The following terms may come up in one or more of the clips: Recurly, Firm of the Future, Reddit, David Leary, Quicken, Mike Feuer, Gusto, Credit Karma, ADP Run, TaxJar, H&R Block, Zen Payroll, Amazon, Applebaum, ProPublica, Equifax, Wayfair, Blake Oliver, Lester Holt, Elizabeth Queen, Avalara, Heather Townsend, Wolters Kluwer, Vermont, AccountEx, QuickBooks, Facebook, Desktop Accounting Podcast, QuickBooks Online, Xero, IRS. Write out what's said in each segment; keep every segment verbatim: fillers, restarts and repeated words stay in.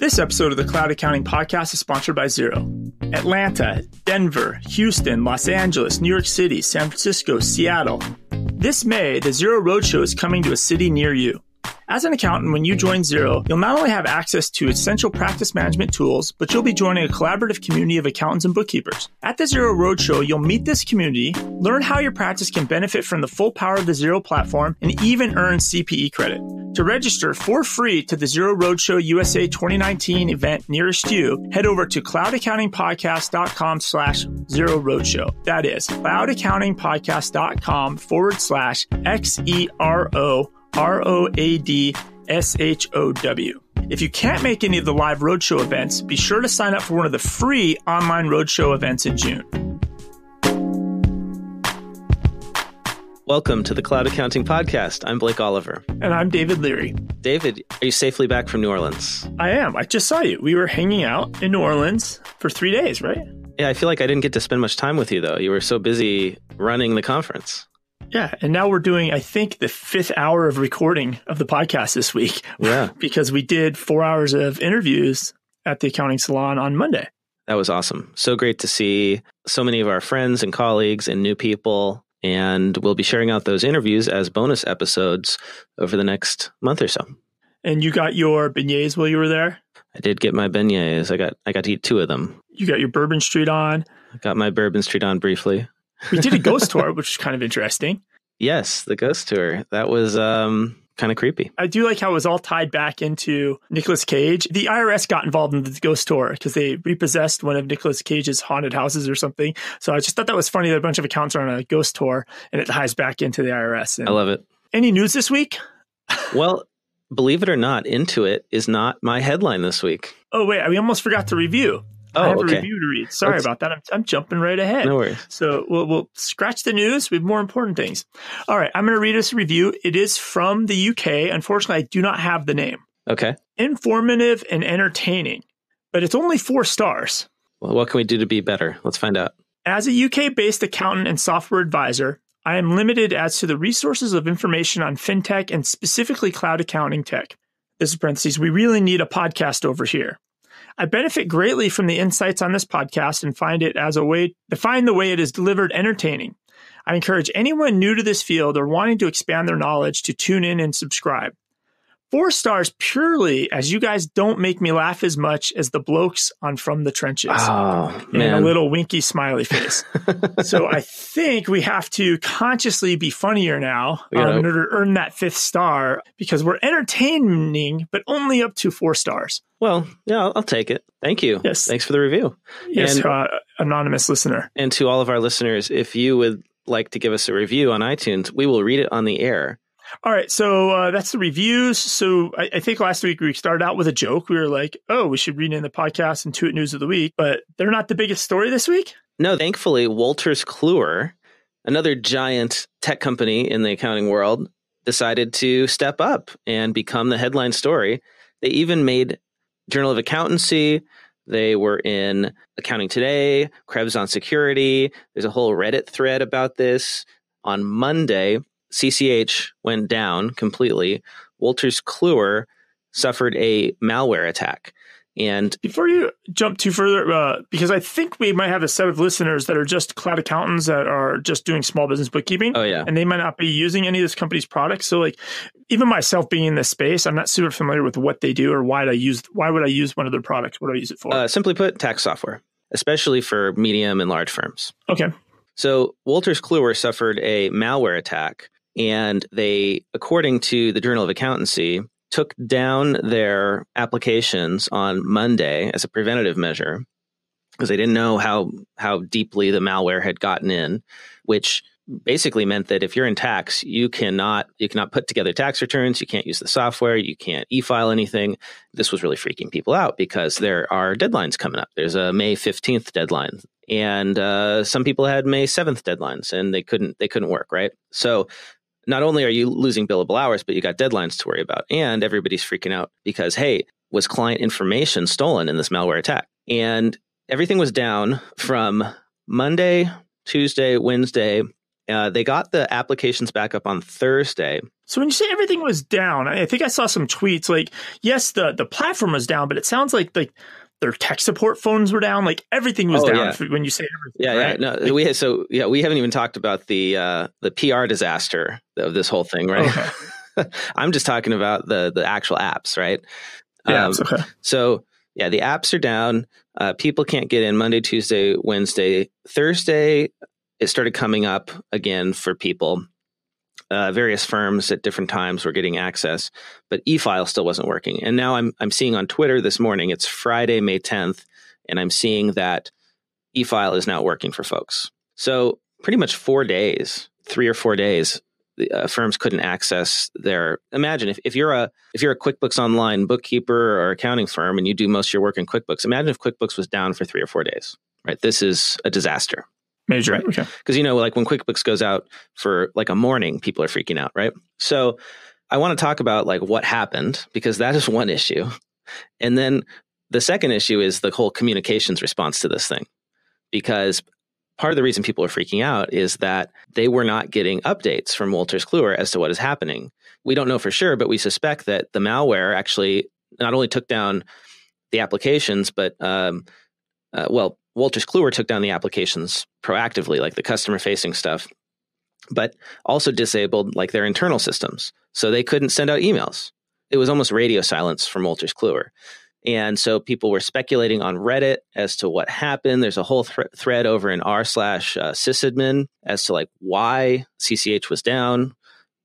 This episode of the Cloud Accounting Podcast is sponsored by Xero. Atlanta, Denver, Houston, Los Angeles, New York City, San Francisco, Seattle. This May, the Xero Roadshow is coming to a city near you. As an accountant, when you join Xero, you'll not only have access to essential practice management tools, but you'll be joining a collaborative community of accountants and bookkeepers. At the Xero Roadshow, you'll meet this community, learn how your practice can benefit from the full power of the Xero platform, and even earn C P E credit. To register for free to the Xero Roadshow U S A twenty nineteen event nearest you, head over to cloudaccountingpodcast.com slash Xero Roadshow. That is cloudaccountingpodcast.com forward slash X E R O R O A D S H O W. If you can't make any of the live roadshow events, be sure to sign up for one of the free online roadshow events in June. Welcome to the Cloud Accounting Podcast. I'm Blake Oliver. And I'm David Leary. David, are you safely back from New Orleans? I am. I just saw you. We were hanging out in New Orleans for three days, right? Yeah, I feel like I didn't get to spend much time with you, though. You were so busy running the conference. Yeah. And now we're doing, I think, the fifth hour of recording of the podcast this week. Yeah. Because we did four hours of interviews at the Accounting Salon on Monday. That was awesome. So great to see so many of our friends and colleagues and new people. And we'll be sharing out those interviews as bonus episodes over the next month or so. And you got your beignets while you were there? I did get my beignets. I got I got to eat two of them. You got your Bourbon Street on? I got my Bourbon Street on briefly. We did a ghost tour, which is kind of interesting. Yes, the ghost tour. That was um, kind of creepy. I do like how it was all tied back into Nicolas Cage. The I R S got involved in the ghost tour because they repossessed one of Nicolas Cage's haunted houses or something. So I just thought that was funny that a bunch of accounts are on a ghost tour and it ties back into the I R S. And I love it. Any news this week? Well, believe it or not, Intuit is not my headline this week. Oh, wait, we almost forgot to review. Oh, I have okay. a review to read. Sorry Let's, about that. I'm I'm jumping right ahead. No worries. So we'll, we'll scratch the news. We have more important things. All right. I'm going to read this review. It is from the U K. Unfortunately, I do not have the name. Okay. Informative and entertaining, but it's only four stars. Well, what can we do to be better? Let's find out. As a U K-based accountant and software advisor, I am limited as to the resources of information on fintech and specifically cloud accounting tech. This is parentheses. We really need a podcast over here. I benefit greatly from the insights on this podcast and find it as a way to find the way it is delivered entertaining. I encourage anyone new to this field or wanting to expand their knowledge to tune in and subscribe. Four stars purely as you guys don't make me laugh as much as the blokes on From the Trenches. Oh, and man. A little winky smiley face. So I think we have to consciously be funnier now in order to earn that fifth star because we're entertaining, but only up to four stars. Well, yeah, I'll take it. Thank you. Yes. Thanks for the review. Yes, and, uh, anonymous listener. And to all of our listeners, if you would like to give us a review on iTunes, we will read it on the air. All right. So uh, that's the reviews. So I, I think last week we started out with a joke. We were like, oh, we should read in the podcast Intuit News of the Week, but they're not the biggest story this week. No, thankfully, Wolters Kluwer, another giant tech company in the accounting world, decided to step up and become the headline story. They even made Journal of Accountancy. They were in Accounting Today, Krebs on Security. There's a whole Reddit thread about this. On Monday, C C H went down completely. Wolters Kluwer suffered a malware attack. And before you jump too further, uh, because I think we might have a set of listeners that are just cloud accountants that are just doing small business bookkeeping. Oh, yeah. And they might not be using any of this company's products. So like even myself being in this space, I'm not super familiar with what they do or why I use. Why would I use one of their products? What do I use it for? Uh, simply put, tax software, especially for medium and large firms. Okay. So Wolters Kluwer suffered a malware attack. And they, according to the Journal of Accountancy, took down their applications on Monday as a preventative measure because they didn't know how how deeply the malware had gotten in, which basically meant that if you're in tax, you cannot you cannot put together tax returns, you can't use the software, you can't e-file anything. This was really freaking people out because there are deadlines coming up. There's a May fifteenth deadline. And uh, some people had May seventh deadlines and they couldn't they couldn't work, right? So not only are you losing billable hours, but you got deadlines to worry about. And everybody's freaking out because, hey, was client information stolen in this malware attack? And everything was down from Monday, Tuesday, Wednesday. Uh, they got the applications back up on Thursday. So when you say everything was down, I think I saw some tweets like, yes, the, the platform was down, but it sounds like like their tech support phones were down. Like everything was oh, down yeah. for, when you say everything. Yeah, right? yeah. No, like, we had, so yeah, we haven't even talked about the uh, the P R disaster of this whole thing, right? Okay. I'm just talking about the the actual apps, right? Yeah, um, okay. So yeah, the apps are down. Uh, people can't get in Monday, Tuesday, Wednesday, Thursday. It started coming up again for people. Uh, various firms at different times were getting access, but e-file still wasn't working. And now I'm I'm seeing on Twitter this morning, it's Friday, May tenth, and I'm seeing that e-file is not working for folks. So pretty much four days, three or four days, the, uh, firms couldn't access their. Imagine if if you're a if you're a QuickBooks Online bookkeeper or accounting firm and you do most of your work in QuickBooks, imagine if QuickBooks was down for three or four days. Right, this is a disaster. Major, right? Okay. Because, you know, like when QuickBooks goes out for like a morning, people are freaking out, right? So I want to talk about like what happened, because that is one issue. And then the second issue is the whole communications response to this thing, because part of the reason people are freaking out is that they were not getting updates from Wolters Kluwer as to what is happening. We don't know for sure, but we suspect that the malware actually not only took down the applications, but, um, uh, well, Wolters Kluwer took down the applications proactively, like the customer-facing stuff, but also disabled like their internal systems. So they couldn't send out emails. It was almost radio silence from Wolters Kluwer. And so people were speculating on Reddit as to what happened. There's a whole th- thread over in r slash sysadmin as to like why C C H was down,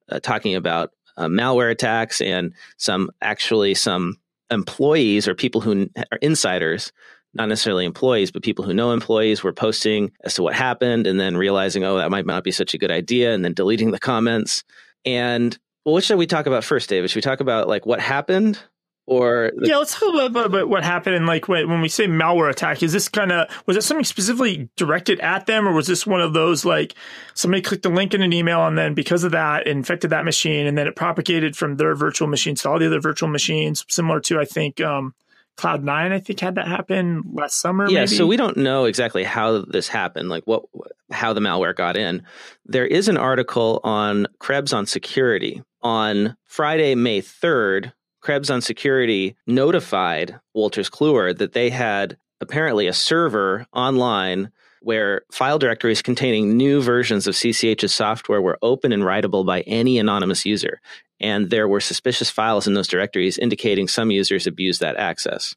uh, talking about uh, malware attacks and some actually some employees or people who are insiders, not necessarily employees, but people who know employees, were posting as to what happened and then realizing, oh, that might not be such a good idea, and then deleting the comments. And well, what should we talk about first, David? Should we talk about like what happened? Or the- yeah, let's talk about, about what happened. And like when, when we say malware attack, is this kind of, was it something specifically directed at them? Or was this one of those like somebody clicked a link in an email and then because of that, infected that machine and then it propagated from their virtual machines to all the other virtual machines, similar to, I think, um, Cloud nine, I think, had that happen last summer. Yeah, maybe? So we don't know exactly how this happened, like what, how the malware got in. There is an article on Krebs on Security. On Friday, May third, Krebs on Security notified Wolters Kluwer that they had apparently a server online where file directories containing new versions of C C H's software were open and writable by any anonymous user. And there were suspicious files in those directories indicating some users abused that access.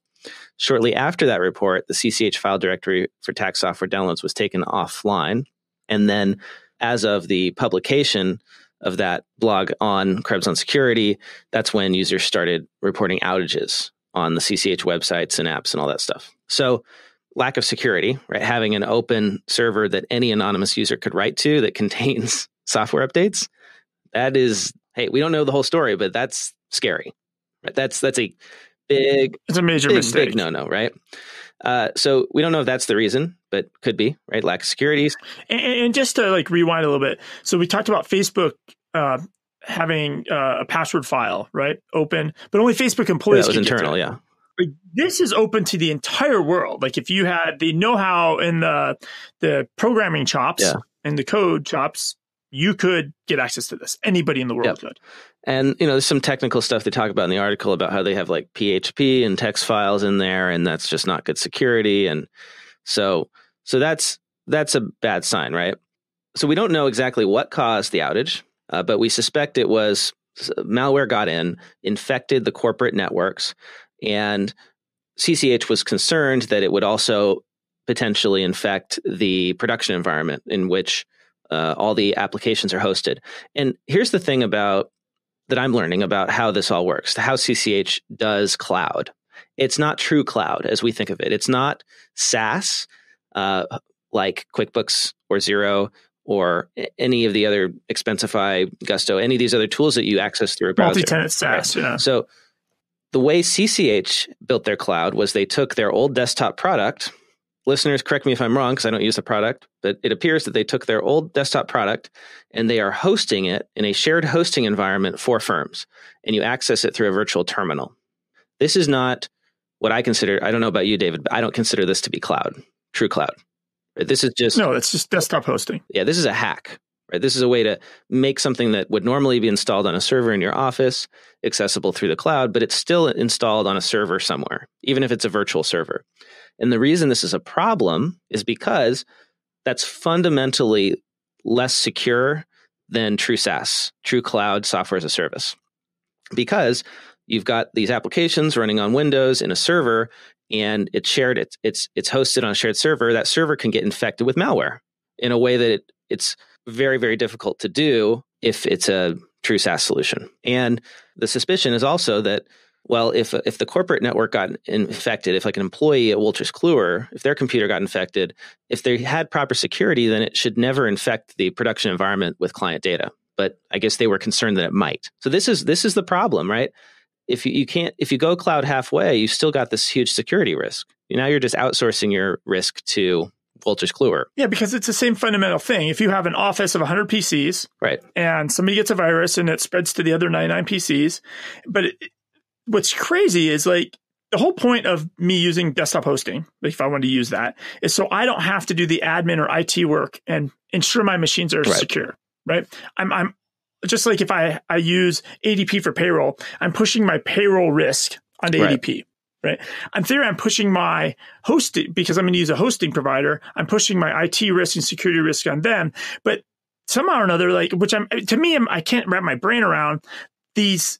Shortly after that report, the C C H file directory for tax software downloads was taken offline. And then as of the publication of that blog on Krebs on Security, that's when users started reporting outages on the C C H websites and apps and all that stuff. So lack of security, right? Having an open server that any anonymous user could write to that contains software updates. That is, hey, we don't know the whole story, but that's scary. Right? That's that's a big, it's a major big, mistake. Big no-no, right? Uh, so we don't know if that's the reason, but could be, right? Lack of security. And, and just to like rewind a little bit. So we talked about Facebook uh, having uh, a password file, right? Open, but only Facebook employees. That was internal, yeah. Like, this is open to the entire world. Like if you had the know-how and the the programming chops yeah. and the code chops, you could get access to this. Anybody in the world yep. could. And you know, there's some technical stuff they talk about in the article about how they have like P H P and text files in there, and that's just not good security. And so, so that's that's a bad sign, right? So we don't know exactly what caused the outage, uh, but we suspect it was malware got in, infected the corporate networks. And C C H was concerned that it would also potentially infect the production environment in which uh, all the applications are hosted. And here's the thing about that I'm learning about how this all works, how C C H does cloud. It's not true cloud as we think of it. It's not SaaS uh, like QuickBooks or Xero or any of the other Expensify, Gusto, any of these other tools that you access through a browser. Multi-tenant SaaS, right? yeah. So the way C C H built their cloud was they took their old desktop product. Listeners, correct me if I'm wrong because I don't use the product, but it appears that they took their old desktop product and they are hosting it in a shared hosting environment for firms, and you access it through a virtual terminal. This is not what I consider, I don't know about you, David, but I don't consider this to be cloud, true cloud. This is just... No, it's just desktop hosting. Yeah, this is a hack, right? This is a way to make something that would normally be installed on a server in your office accessible through the cloud, but it's still installed on a server somewhere, even if it's a virtual server. And the reason this is a problem is because that's fundamentally less secure than true SaaS, true cloud software as a service, because you've got these applications running on Windows in a server, and it's shared, it's it's it's hosted on a shared server. That server can get infected with malware in a way that it, it's very, very difficult to do if it's a true SaaS solution. And the suspicion is also that, well, if if the corporate network got infected, if like an employee at Wolters Kluwer, if their computer got infected, if they had proper security, then it should never infect the production environment with client data. But I guess they were concerned that it might. So this is this is the problem, right? If you, you can't, if you go cloud halfway, you still got this huge security risk. Now you're just outsourcing your risk to Wolters Kluwer. Yeah, because it's the same fundamental thing. If you have an office of one hundred P Cs, right, and somebody gets a virus and it spreads to the other ninety-nine P Cs, but it, what's crazy is like the whole point of me using desktop hosting, if I wanted to use that, is so I don't have to do the admin or I T work and ensure my machines are right. secure, right? I'm I'm. Just like if I, I use A D P for payroll, I'm pushing my payroll risk onto right. A D P, right? In theory, I'm pushing my hosting, because I'm going to use a hosting provider, I'm pushing my I T risk and security risk on them. But somehow or another, like, which I'm, to me, I'm, I can't wrap my brain around, these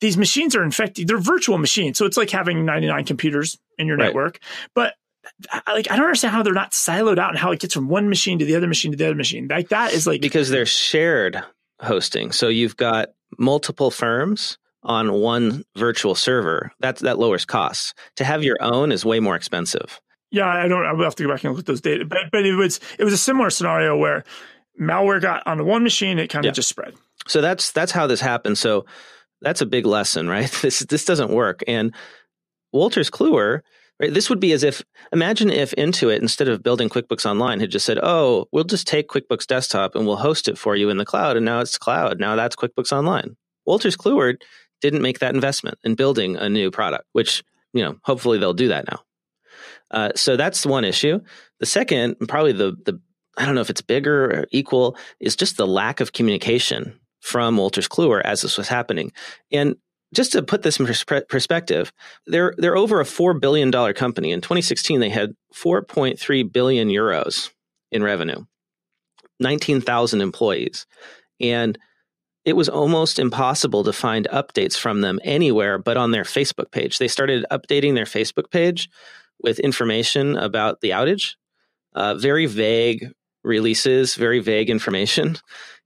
these machines are infected. They're virtual machines. So it's like having ninety-nine computers in your right. network. But I, like, I don't understand how they're not siloed out and how it gets from one machine to the other machine to the other machine. Like that is like... Because they're shared hosting. So you've got multiple firms on one virtual server. That, that lowers costs. To have your own is way more expensive. Yeah, I don't, I will have to go back and look at those data. But but it was it was a similar scenario where malware got on the one machine, it kind of yeah. just spread. So that's that's how this happened. So that's a big lesson, right? This this doesn't work. And Wolters Kluwer, right, this would be as if, imagine if Intuit, instead of building QuickBooks Online, had just said, oh, we'll just take QuickBooks Desktop and we'll host it for you in the cloud. And now it's cloud. Now that's QuickBooks Online. Wolters Kluwer didn't make that investment in building a new product, which, you know, hopefully they'll do that now. Uh, so that's one issue. The second, and probably the, the, I don't know if it's bigger or equal, is just the lack of communication from Wolters Kluwer as this was happening. And just to put this in perspective, they're they're over a four billion dollars company. In twenty sixteen, they had four point three billion euros in revenue, nineteen thousand employees. And it was almost impossible to find updates from them anywhere but on their Facebook page. They started updating their Facebook page with information about the outage, uh, very vague releases, very vague information.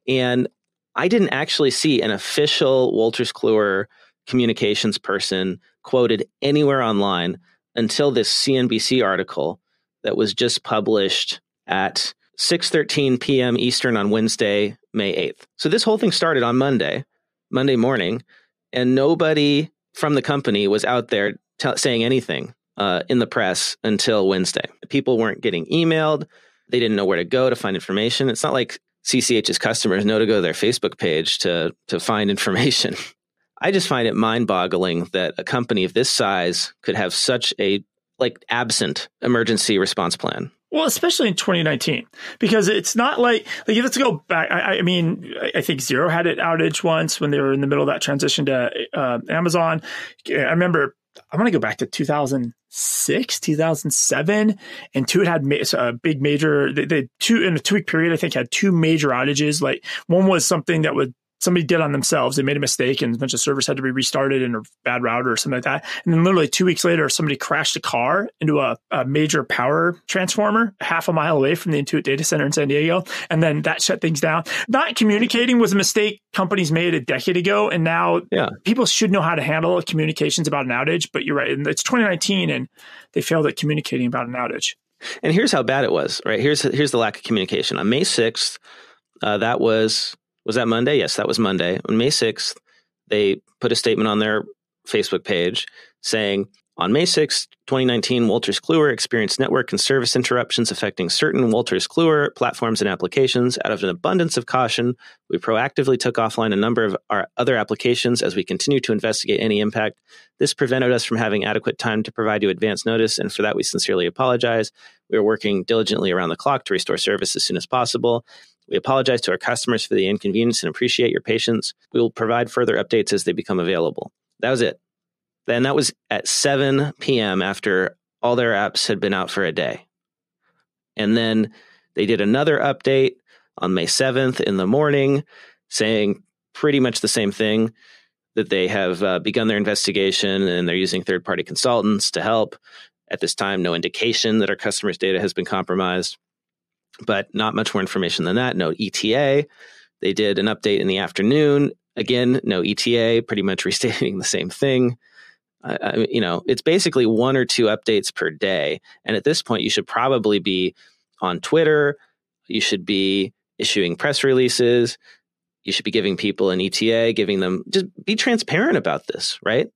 And I didn't actually see an official Wolters Kluwer communications person quoted anywhere online until this C N B C article that was just published at six thirteen p.m. Eastern on Wednesday, May eighth. So this whole thing started on Monday, Monday morning, and nobody from the company was out there t- saying anything uh, in the press until Wednesday. People weren't getting emailed. They didn't know where to go to find information. It's not like C C H's customers know to go to their Facebook page to to find information. I just find it mind-boggling that a company of this size could have such a like absent emergency response plan. Well, especially in twenty nineteen, because it's not like, like let's go back. I, I mean, I think Xero had an outage once when they were in the middle of that transition to uh, Amazon. I remember, I want to go back to two thousand six, two thousand seven, and Intuit had ma- a big major, they, they two in a two week period, I think had two major outages. Like one was something that would, somebody did on themselves. They made a mistake and a bunch of servers had to be restarted and a bad router or something like that. And then literally two weeks later, somebody crashed a car into a, a major power transformer half a mile away from the Intuit data center in San Diego. And then that shut things down. Not communicating was a mistake companies made a decade ago. And now yeah. people should know how to handle communications about an outage. But you're right. It's twenty nineteen and they failed at communicating about an outage. And here's how bad it was, right? Here's, here's the lack of communication. On May sixth, uh, that was... Was that Monday? Yes, that was Monday. On May sixth, they put a statement on their Facebook page saying, on May sixth, twenty nineteen, Wolters Kluwer experienced network and service interruptions affecting certain Wolters Kluwer platforms and applications. Out of an abundance of caution, we proactively took offline a number of our other applications as we continue to investigate any impact. This prevented us from having adequate time to provide you advance notice, and for that we sincerely apologize. We are working diligently around the clock to restore service as soon as possible. We apologize to our customers for the inconvenience and appreciate your patience. We will provide further updates as they become available. That was it. Then that was at seven p.m. after all their apps had been out for a day. And then they did another update on May seventh in the morning saying pretty much the same thing, that they have uh, begun their investigation and they're using third-party consultants to help. At this time, no indication that our customers' data has been compromised, but not much more information than that. No E T A. They did an update in the afternoon. Again, no E T A, pretty much restating the same thing. Uh, I, you know, it's basically one or two updates per day. And at this point, you should probably be on Twitter. You should be issuing press releases. You should be giving people an E T A, giving them, just be transparent about this, right?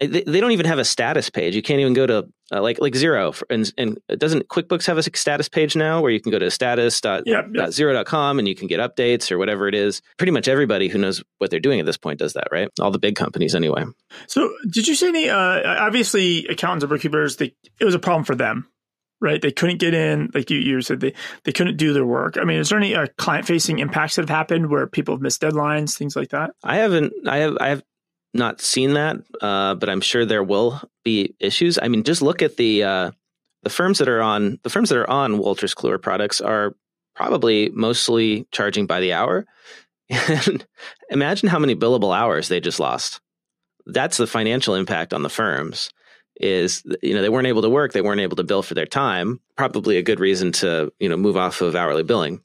They, they don't even have a status page. You can't even go to uh, like like Xero. For, and, and doesn't QuickBooks have a status page now where you can go to status dot xero dot com and you can get updates or whatever it is? Pretty much everybody who knows what they're doing at this point does that, right? All the big companies anyway. So did you say any, uh, obviously accountants and bookkeepers, they, it was a problem for them, right? They couldn't get in, like you, you said, they, they couldn't do their work. I mean, is there any uh, client-facing impacts that have happened where people have missed deadlines, things like that? I haven't, I have, I have not seen that, uh, but I'm sure there will be issues. I mean, just look at the, uh, the firms that are on, the firms that are on Wolters Kluwer products are probably mostly charging by the hour. And imagine how many billable hours they just lost. That's the financial impact on the firms. Is, you know, they weren't able to work, they weren't able to bill for their time, probably a good reason to, you know, move off of hourly billing.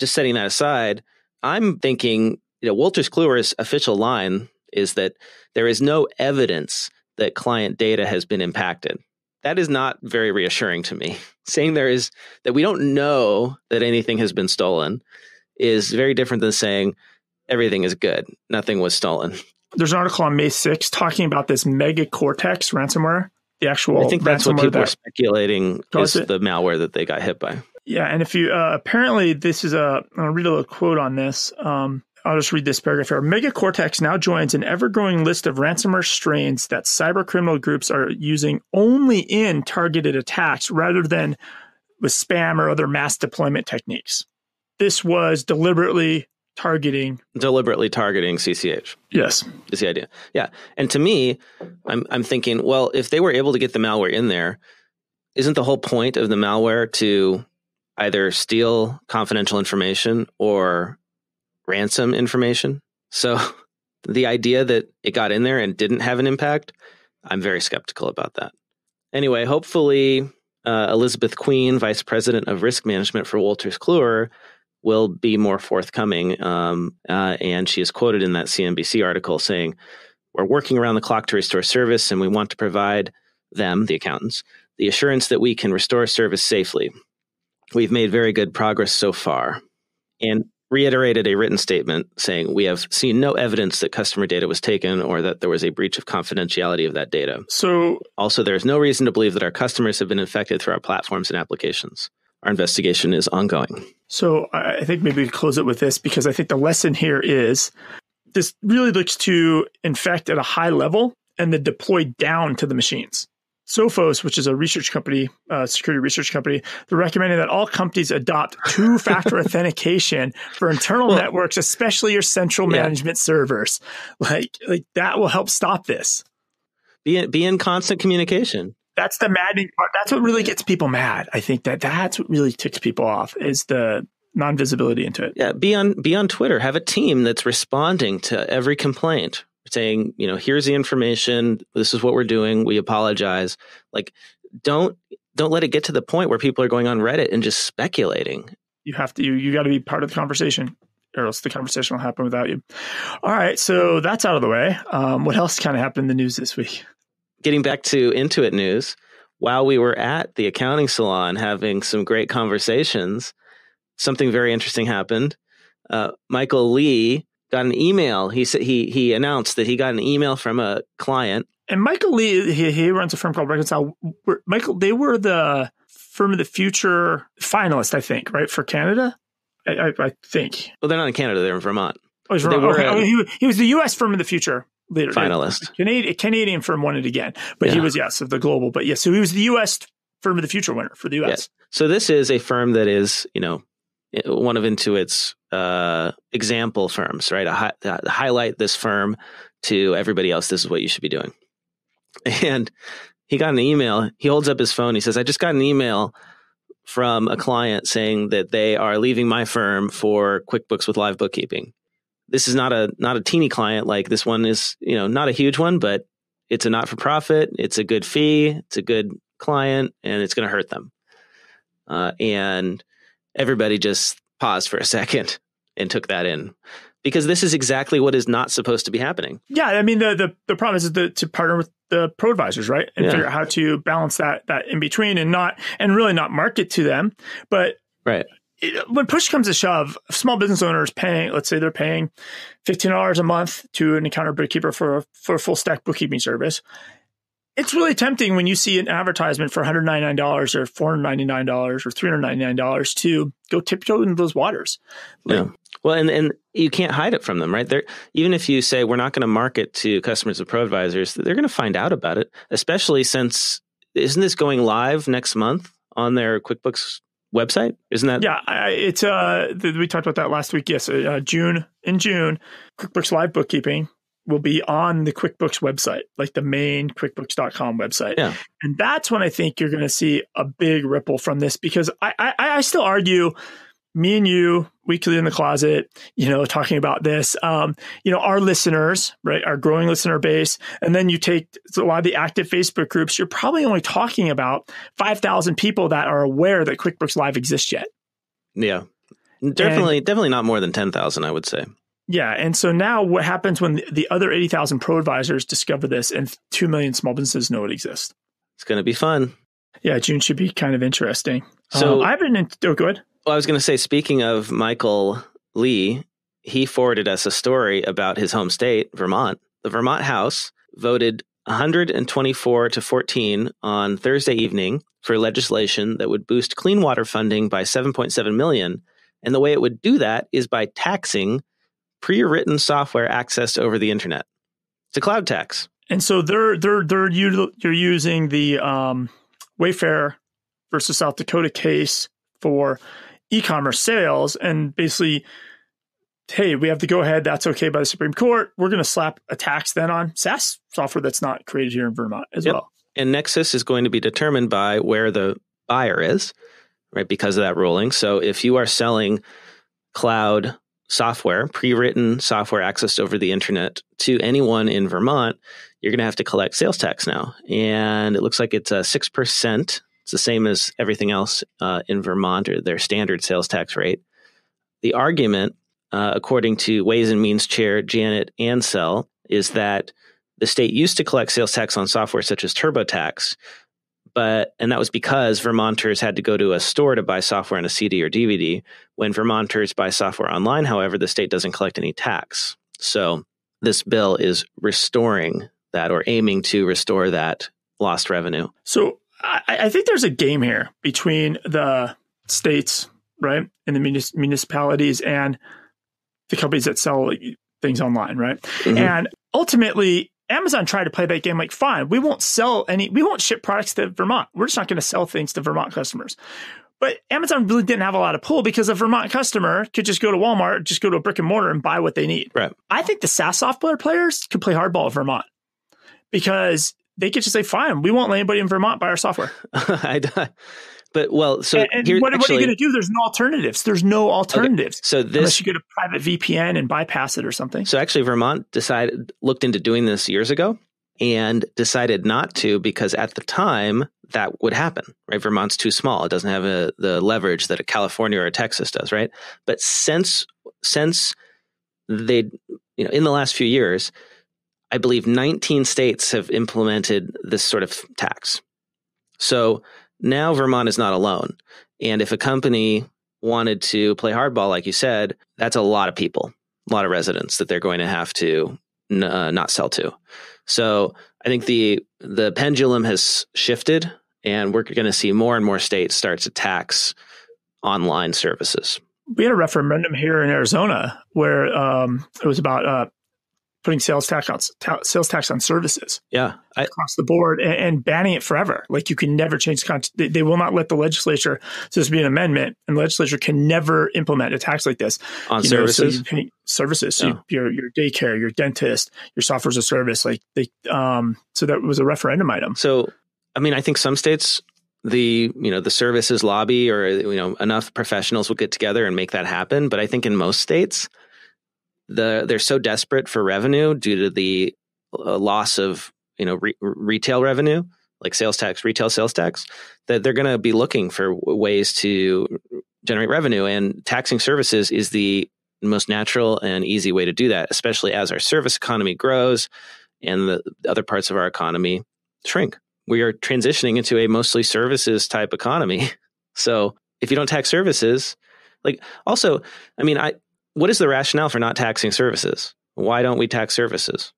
Just setting that aside, I'm thinking, you know, Wolters Kluwer's official line is that there is no evidence that client data has been impacted. That is not very reassuring to me. Saying there is, that we don't know that anything has been stolen is very different than saying everything is good, nothing was stolen. There's an article on May sixth talking about this Mega Cortex ransomware. The actual, I think that's what people that, are speculating is it? The malware that they got hit by. Yeah, and if you uh, apparently this is a, I'll read a little quote on this. Um, I'll just read this paragraph here. Mega Cortex now joins an ever-growing list of ransomware strains that cyber criminal groups are using only in targeted attacks rather than with spam or other mass deployment techniques. This was deliberately targeting, deliberately targeting C C H. Yes, is the idea. Yeah, and to me, I'm I'm thinking, well, if they were able to get the malware in there, isn't the whole point of the malware to either steal confidential information or ransom information? So the idea that it got in there and didn't have an impact, I'm very skeptical about that. Anyway, hopefully, uh, Elizabeth Queen, Vice President of Risk Management for Wolters Kluwer, will be more forthcoming. Um, uh, and she is quoted in that C N B C article saying, we're working around the clock to restore service, and we want to provide them, the accountants, the assurance that we can restore service safely. We've made very good progress so far. And reiterated a written statement saying, we have seen no evidence that customer data was taken or that there was a breach of confidentiality of that data. So, also, there is no reason to believe that our customers have been infected through our platforms and applications. Our investigation is ongoing. So I think maybe we close it with this, because I think the lesson here is this really looks to infect at a high level and then deploy down to the machines. Sophos, which is a research company, uh, security research company, they're recommending that all companies adopt two-factor authentication for internal well, networks, especially your central yeah. management servers. Like, like that will help stop this. Be in, be in constant communication. That's the maddening part. That's what really gets people mad. I think that that's what really ticks people off is the non-visibility into it. Yeah, be on be on Twitter. Have a team that's responding to every complaint, saying, you know, here's the information. This is what we're doing. We apologize. Like, don't don't let it get to the point where people are going on Reddit and just speculating. You have to. You, you got to be part of the conversation, or else the conversation will happen without you. All right, so that's out of the way. Um, what else kind of happened in the news this week? Getting back to Intuit news, while we were at the accounting salon having some great conversations, something very interesting happened. Uh, Michael Lee got an email. He said he he announced that he got an email from a client. And Michael Lee, he, he runs a firm called Reconcile. We're, Michael, they were the firm of the future finalist, I think, right, for Canada. I, I, I think. Well, they're not in Canada; they're in Vermont. Oh, he's Vermont. Were, okay. um, he, he was the U S firm of the future. Later, finalist. Canadian, Canadian firm won it again, but yeah. he was, yes, of the global, but yes, so he was the U S firm of the future winner for the U S. Yeah. So this is a firm that is, you know, one of Intuit's uh, example firms, right? A hi- highlight this firm to everybody else. This is what you should be doing. And he got an email. He holds up his phone. He says, I just got an email from a client saying that they are leaving my firm for QuickBooks with live bookkeeping. This is not a not a teeny client. Like, this one is, you know, not a huge one, but it's a not-for-profit. It's a good fee. It's a good client, and it's going to hurt them. Uh, and everybody just paused for a second and took that in, because this is exactly what is not supposed to be happening. Yeah. I mean, the the, the problem is the, to partner with the pro advisors, right? And yeah. figure out how to balance that that in between and not and really not market to them. But right. It, when push comes to shove, small business owners paying, let's say they're paying fifteen dollars a month to an accountant bookkeeper for, for a full stack bookkeeping service. It's really tempting when you see an advertisement for one hundred ninety-nine dollars or four hundred ninety-nine dollars or three hundred ninety-nine dollars to go tiptoe into those waters. Like, yeah. Well, and, and you can't hide it from them, right? They're, even if you say we're not going to market to customers of ProAdvisors, they're going to find out about it, especially since, isn't this going live next month on their QuickBooks website? Isn't that? Yeah, I, it's uh, th- we talked about that last week. Yes, uh, June in June, QuickBooks Live Bookkeeping will be on the QuickBooks website, like the main QuickBooks dot com website. Yeah. And that's when I think you're going to see a big ripple from this, because I, I, I still argue, me and you, weekly in the closet, you know, talking about this, um, you know, our listeners, right, our growing listener base. And then you take a lot of the active Facebook groups, you're probably only talking about five thousand people that are aware that QuickBooks Live exists yet. Yeah, definitely, and, definitely not more than ten thousand, I would say. Yeah. And so now what happens when the other eighty thousand pro advisors discover this and two million small businesses know it exists? It's going to be fun. Yeah. June should be kind of interesting. So um, I've been in, oh, go ahead. Well, I was going to say, speaking of Michael Lee, he forwarded us a story about his home state, Vermont. The Vermont House voted one hundred twenty-four to fourteen on Thursday evening for legislation that would boost clean water funding by seven point seven million dollars. And the way it would do that is by taxing pre-written software accessed over the internet. It's a cloud tax. And so they're they're they're you you're using the um, Wayfair versus South Dakota case for e-commerce sales, and basically, hey, we have to go ahead. That's okay by the Supreme Court. We're going to slap a tax then on SaaS software that's not created here in Vermont as yep. well. And nexus is going to be determined by where the buyer is, right? Because of that ruling. So if you are selling cloud software, pre-written software accessed over the internet to anyone in Vermont, you're going to have to collect sales tax now. And it looks like it's a six percent. It's the same as everything else uh, in Vermont, or their standard sales tax rate. The argument, uh, according to Ways and Means Chair Janet Ansell, is that the state used to collect sales tax on software such as TurboTax, But, and that was because Vermonters had to go to a store to buy software on a C D or D V D. When Vermonters buy software online, however, the state doesn't collect any tax. So this bill is restoring that, or aiming to restore that lost revenue. So I, I think there's a game here between the states, right, and the munis- municipalities and the companies that sell like, things online, right? Mm-hmm. And ultimately, Amazon tried to play that game like, fine, we won't sell any, we won't ship products to Vermont. We're just not going to sell things to Vermont customers. But Amazon really didn't have a lot of pull, because a Vermont customer could just go to Walmart, just go to a brick and mortar and buy what they need. Right. I think the SaaS software players could play hardball in Vermont, because they could just say, fine, we won't let anybody in Vermont buy our software. I don't. But well, so and, and here, what, actually, what are you going to do? There's no alternatives. There's no alternatives. Okay. So this, unless you get a private V P N and bypass it or something. So actually, Vermont decided looked into doing this years ago and decided not to, because at the time that would happen, right? Vermont's too small; it doesn't have a, the leverage that a California or a Texas does, right? But since since they, you know, in the last few years, I believe nineteen states have implemented this sort of tax. So now Vermont is not alone. And if a company wanted to play hardball, like you said, that's a lot of people, a lot of residents that they're going to have to n- uh, not sell to. So I think the the pendulum has shifted, and we're going to see more and more states start to tax online services. We had a referendum here in Arizona where um, it was about uh, putting sales tax on ta- sales tax on services, yeah, I, across the board, and, and banning it forever. Like, you can never change content. They, they will not let the legislature. So this would be an amendment, and the legislature can never implement a tax like this on you services. Know, so you services, so yeah. you, your your daycare, your dentist, your software as a service. Like they, um, so that was a referendum item. So, I mean, I think some states, the you know the services lobby or you know enough professionals will get together and make that happen. But I think in most states, The, they're so desperate for revenue due to the uh, loss of, you know, re- retail revenue, like sales tax, retail sales tax, that they're going to be looking for w- ways to generate revenue. And taxing services is the most natural and easy way to do that, especially as our service economy grows and the other parts of our economy shrink. We are transitioning into a mostly services type economy. So if you don't tax services, like also, I mean, I... what is the rationale for not taxing services? Why don't we tax services?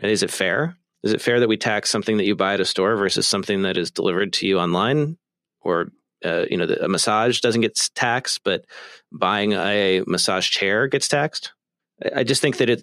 And is it fair? Is it fair that we tax something that you buy at a store versus something that is delivered to you online? Or, uh, you know, the, a massage doesn't get taxed, but buying a massage chair gets taxed. I, I just think that it,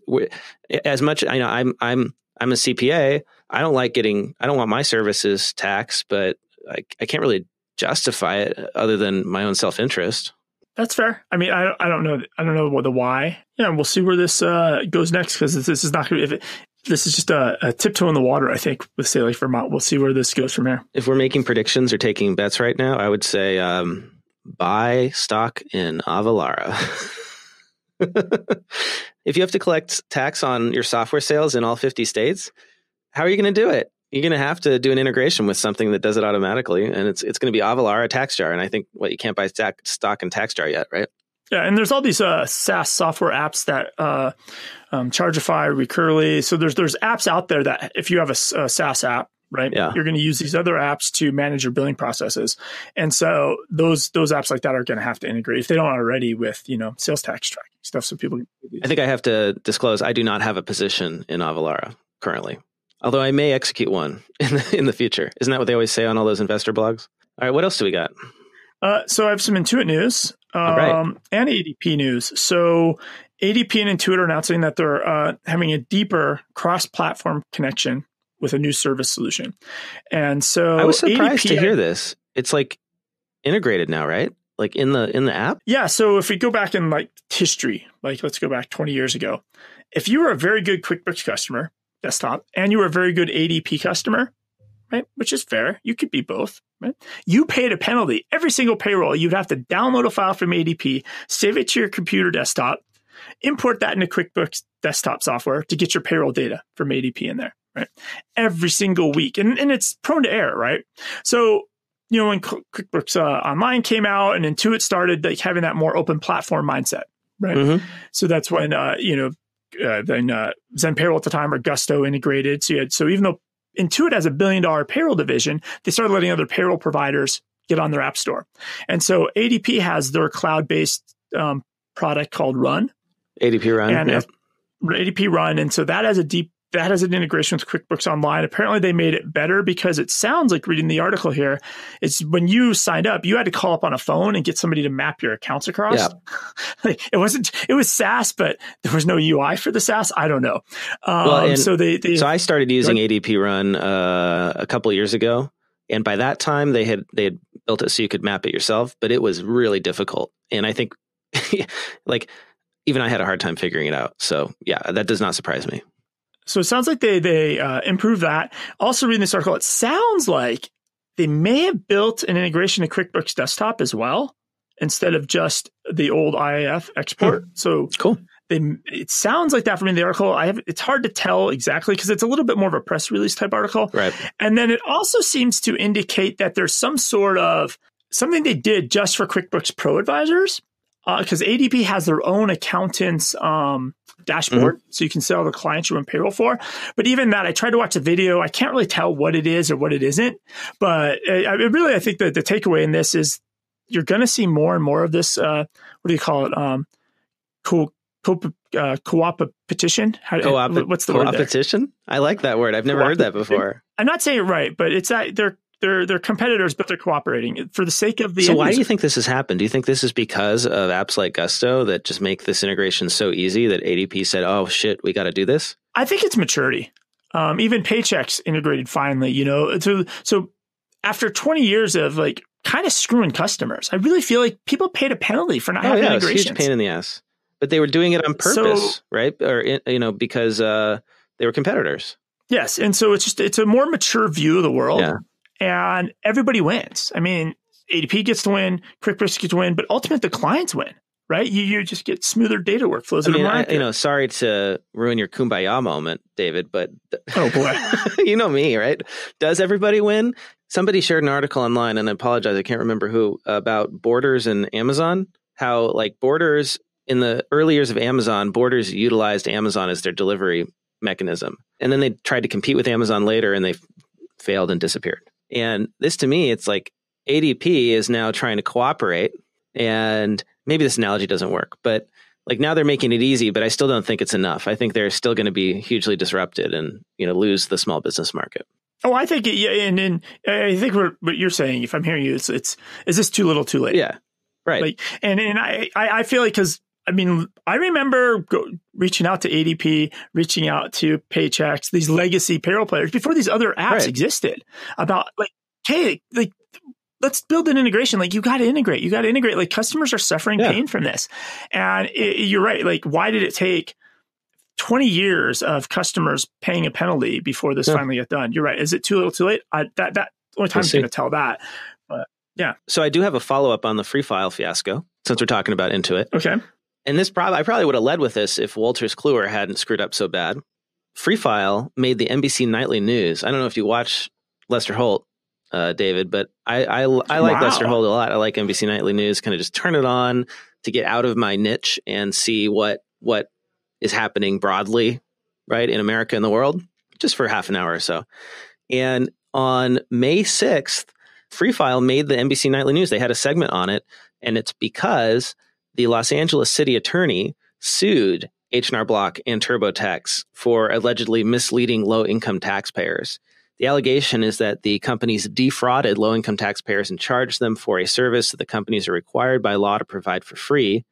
as much, I know I'm, I'm, I'm a C P A. I don't like getting, I don't want my services taxed, but I, I can't really justify it other than my own self-interest. That's fair. I mean, I, I don't know. I don't know what the why. Yeah, we'll see where this uh, goes next, because this, this is not going to be, if it, this is just a, a tiptoe in the water, I think, with, say, like Vermont. We'll see where this goes from here. If we're making predictions or taking bets right now, I would say um, buy stock in Avalara. If you have to collect tax on your software sales in all fifty states, how are you going to do it? You're going to have to do an integration with something that does it automatically, and it's it's going to be Avalara, TaxJar, and I think what well, you can't buy stack, stock in TaxJar yet, right? Yeah, and there's all these uh, SaaS software apps that uh, um, Chargeify, Recurly. So there's there's apps out there that if you have a, a SaaS app, right, yeah. you're going to use these other apps to manage your billing processes, and so those those apps like that are going to have to integrate if they don't already with you know sales tax tracking stuff. So people, can I think I have to disclose I do not have a position in Avalara currently. Although I may execute one in the, in the future. Isn't that what they always say on all those investor blogs? All right, what else do we got? Uh, so I have some Intuit news um, right. and A D P news. So A D P and Intuit are announcing that they're uh, having a deeper cross-platform connection with a new service solution. And so I was surprised A D P, to hear this. It's like integrated now, right? Like in the in the app? Yeah. So if we go back in like history, like let's go back twenty years ago. If you were a very good QuickBooks customer, desktop, and you were a very good A D P customer, right? Which is fair. You could be both, right? You paid a penalty. Every single payroll, you'd have to download a file from A D P, save it to your computer desktop, import that into QuickBooks desktop software to get your payroll data from A D P in there, right? Every single week. And, and it's prone to error, right? So, you know, when QuickBooks uh, Online came out and Intuit started like having that more open platform mindset, right? Mm-hmm. So that's when, uh, you know, Uh, then uh, Zen Payroll at the time or Gusto integrated. So you had, so even though Intuit has a billion dollar payroll division, they started letting other payroll providers get on their app store. And so A D P has their cloud-based um, product called Run. A D P Run. And yeah. A D P Run. And so that has a deep, that has an integration with QuickBooks Online. Apparently they made it better because it sounds like reading the article here, it's when you signed up, you had to call up on a phone and get somebody to map your accounts across. Yeah. Like it wasn't, it was SaaS, but there was no U I for the SaaS. I don't know. Um, well, so they, they, so I started using A D P Run uh, a couple of years ago. And by that time they had, they had built it so you could map it yourself, but it was really difficult. And I think like even I had a hard time figuring it out. So yeah, that does not surprise me. So it sounds like they they uh, improved that. Also reading this article, it sounds like they may have built an integration to QuickBooks Desktop as well, instead of just the old I A F export. Hmm. So cool. They, it sounds like that from the article. I have, it's hard to tell exactly because it's a little bit more of a press release type article. Right. And then it also seems to indicate that there's some sort of something they did just for QuickBooks Pro Advisors. Because uh, A D P has their own accountant's um, dashboard, mm-hmm. so you can sell the clients you run payroll for. But even that, I tried to watch a video. I can't really tell what it is or what it isn't. But I, I really, I think that the takeaway in this is you're going to see more and more of this. Uh, what do you call it? Um, co- co- uh, co-opetition? How, Co-op- what's the co-opetition? word? Competition? I like that word. I've never heard that before. I'm not saying it right, but it's that they're. They're they're competitors, but they're cooperating for the sake of the. So why user. Do you think this has happened? Do you think this is because of apps like Gusto that just make this integration so easy that A D P said, "Oh shit, we got to do this"? I think it's maturity. Um, even Paychex integrated finally, you know, so, so after twenty years of like kind of screwing customers, I really feel like people paid a penalty for not oh, having yeah, integrations. It's a huge pain in the ass, but they were doing it on purpose, so, right? Or, you know, because uh, they were competitors. Yes. And so it's just, it's a more mature view of the world yeah. and everybody wins. I mean, A D P gets to win, QuickBooks gets to win, but ultimately the clients win. Right? You you just get smoother data workflows. I mean, I, you know, sorry to ruin your kumbaya moment, David, but oh boy, you know me, right? Does everybody win? Somebody shared an article online, and I apologize, I can't remember who, about Borders and Amazon. How like Borders in the early years of Amazon, Borders utilized Amazon as their delivery mechanism, and then they tried to compete with Amazon later, and they failed and disappeared. And this to me, it's like A D P is now trying to cooperate. And maybe this analogy doesn't work, but like now they're making it easy, but I still don't think it's enough. I think they're still going to be hugely disrupted and, you know, lose the small business market. Oh, I think, yeah, and, and I think we're, what you're saying, if I'm hearing you, it's, it's, is this too little too late? Yeah. Right. Like, and, and I, I feel like, cause I mean, I remember go, reaching out to A D P, reaching out to Paychex, these legacy payroll players before these other apps right. existed about like, hey, like, let's build an integration. Like you got to integrate, you got to integrate. Like customers are suffering yeah. pain from this. And it, you're right. Like why did it take twenty years of customers paying a penalty before this yeah. finally got done? You're right. Is it too little too late? I, that, that only time I'm going to tell that. But yeah. So I do have a follow-up on the free file fiasco since we're talking about Intuit. Okay. And this probably, I probably would have led with this if Wolters Kluwer hadn't screwed up so bad. Free file made the N B C Nightly News. I don't know if you watch Lester Holt, Uh, David, but I I, I like wow. Lester Holt a lot. I like N B C Nightly News. Kind of just turn it on to get out of my niche and see what what is happening broadly, right, in America and the world, just for half an hour or so. And on May sixth, Free File made the N B C Nightly News. They had a segment on it, and it's because the Los Angeles city attorney sued H and R Block and TurboTax for allegedly misleading low-income taxpayers. The allegation is that the companies defrauded low-income taxpayers and charged them for a service that the companies are required by law to provide for free.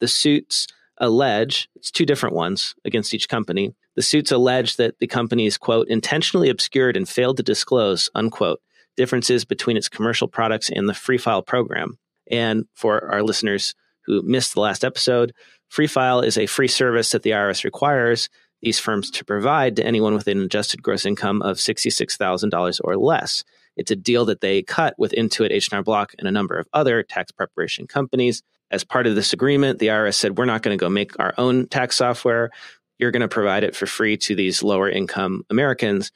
The suits allege, it's two different ones against each company, the suits allege that the companies, quote, intentionally obscured and failed to disclose, unquote, differences between its commercial products and the Free File program. And for our listeners who missed the last episode, Free File is a free service that the I R S requires these firms to provide to anyone with an adjusted gross income of sixty-six thousand dollars or less. It's a deal that they cut with Intuit, H and R Block, and a number of other tax preparation companies. As part of this agreement, the I R S said, we're not going to go make our own tax software. You're going to provide it for free to these lower income Americans.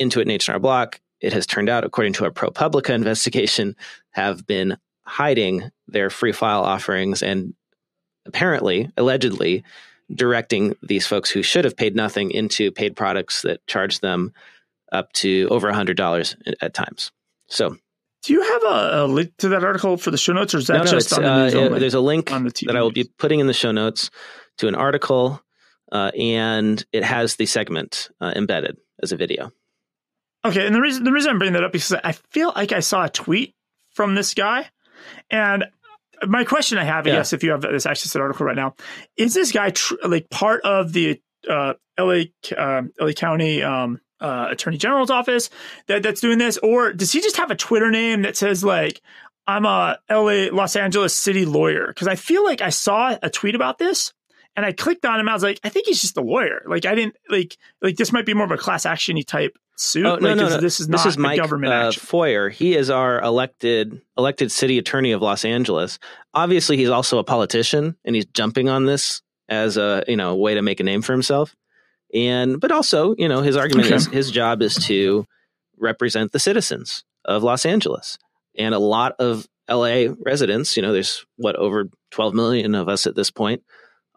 Intuit and H and R Block, it has turned out, according to a ProPublica investigation, have been hiding their free file offerings and apparently, allegedly, directing these folks who should have paid nothing into paid products that charge them up to over one hundred dollars at times. So do you have a, a link to that article for the show notes? Or is that no, no, just on the news uh, only? There's a link on the that I will be putting in the show notes to an article, uh, and it has the segment uh, embedded as a video. Okay. And the reason, the reason I'm bringing that up is because I feel like I saw a tweet from this guy, and my question I have, I yeah. guess, if you have this access to the article right now, is this guy tr- like part of the uh, L A, uh, L A County um, uh, Attorney General's office that, that's doing this? Or does he just have a Twitter name that says like, I'm a L A Los Angeles city lawyer? Because I feel like I saw a tweet about this and I clicked on him. I was like, I think he's just a lawyer. Like I didn't like like this might be more of a class action-y type suit. Oh, no, like, no, no. This is not this is Mike, government uh, action. Foyer. He is our elected elected city attorney of Los Angeles. Obviously, he's also a politician, and he's jumping on this as a you know way to make a name for himself. And but also, you know, his argument okay. is his job is to represent the citizens of Los Angeles, and a lot of L A residents. You know, there's what over twelve million of us at this point